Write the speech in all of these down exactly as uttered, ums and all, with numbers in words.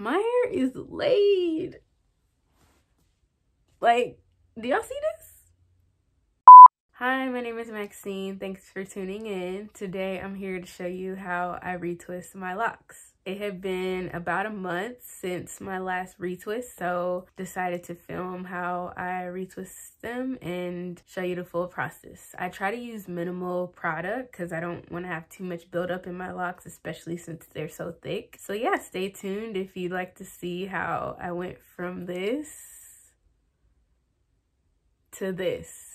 My hair is laid. Like, do y'all see this? Hi, my name is Maxine. Thanks for tuning in. Today I'm here to show you how I retwist my locks. It had been about a month since my last retwist, so decided to film how I retwist them and show you the full process. I try to use minimal product because I don't want to have too much buildup in my locks, especially since they're so thick. So yeah, stay tuned if you'd like to see how I went from this to this.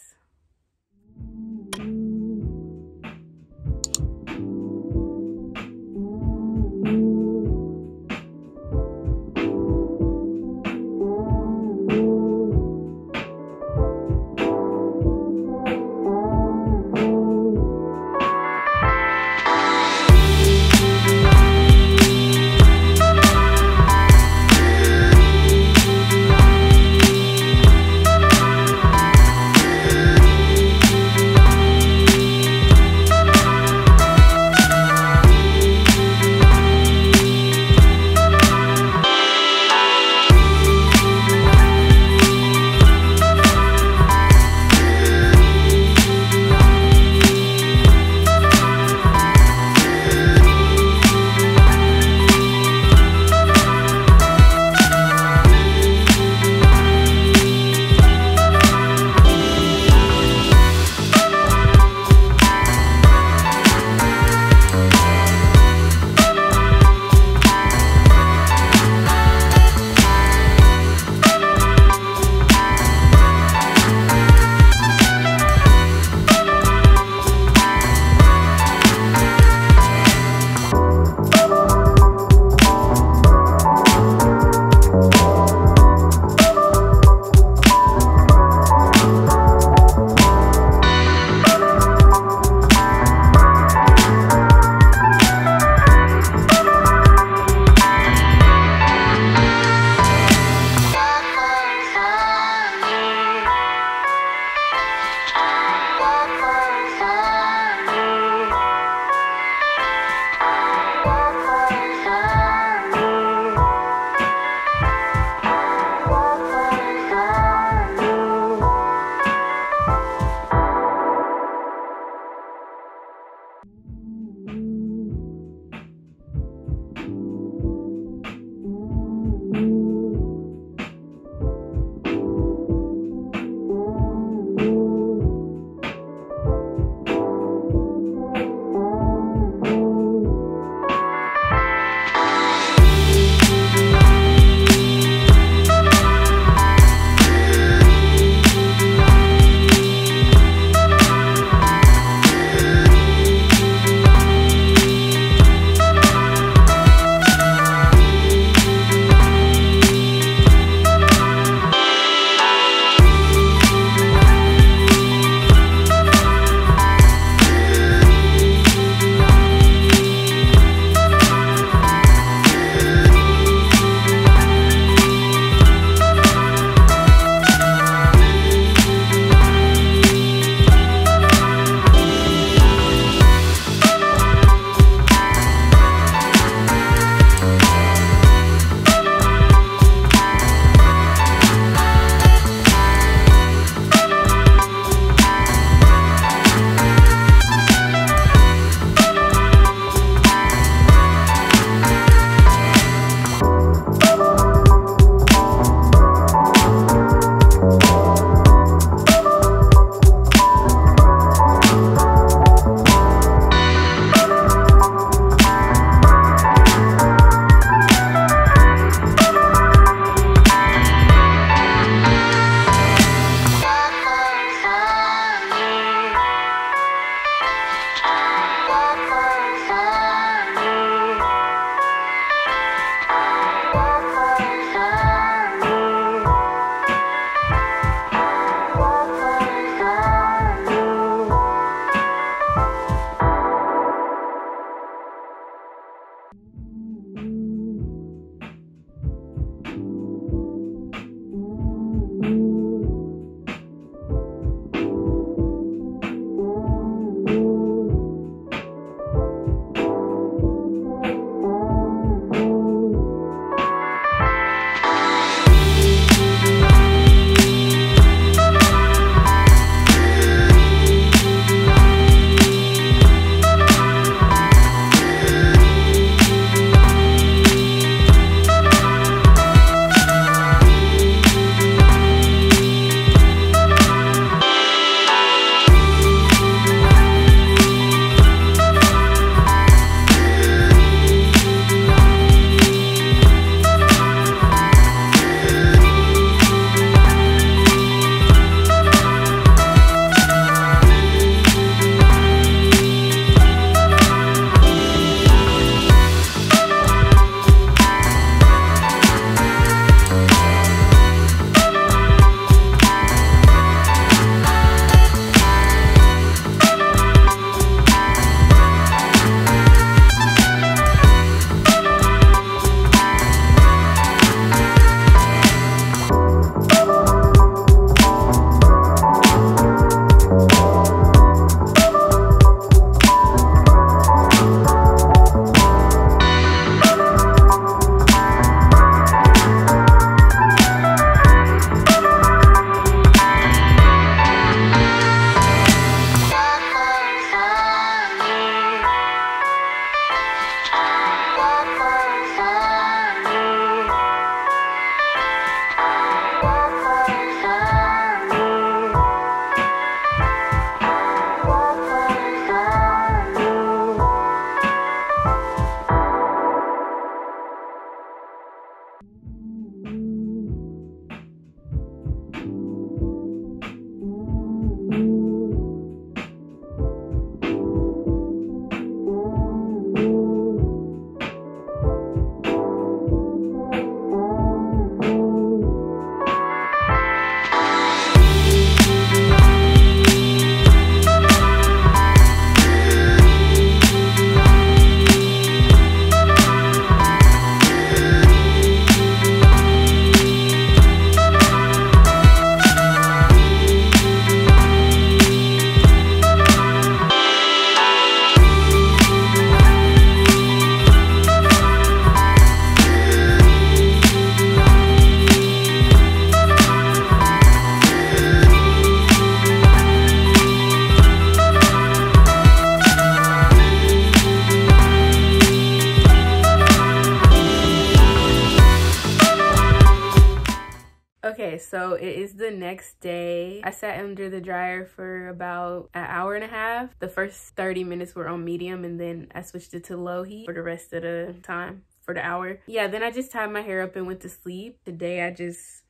Okay, so it is the next day. I sat under the dryer for about an hour and a half. The first thirty minutes were on medium, and then I switched it to low heat for the rest of the time, for the hour. Yeah, then I just tied my hair up and went to sleep. Today I just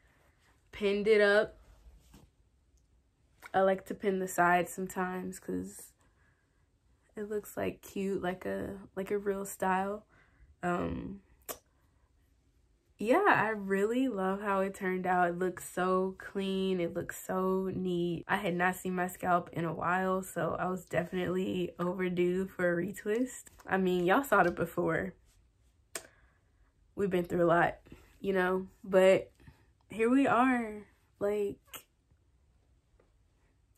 pinned it up. I like to pin the sides sometimes because it looks like cute, like a like a real style. Um yeah, I really love how it turned out. It looks so clean, it looks so neat. I had not seen my scalp in a while, so I was definitely overdue for a retwist. I mean, y'all saw it before. We've been through a lot, you know, but here we are. Like,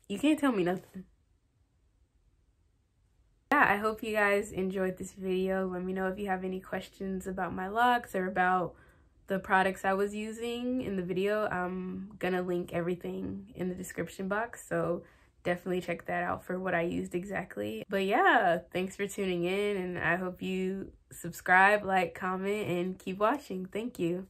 you can't tell me nothing. Yeah, I hope you guys enjoyed this video. Let me know if you have any questions about my locks or about the products I was using in the video. I'm gonna link everything in the description box, so definitely check that out for what I used exactly. But yeah, thanks for tuning in, and I hope you subscribe, like, comment, and keep watching. Thank you.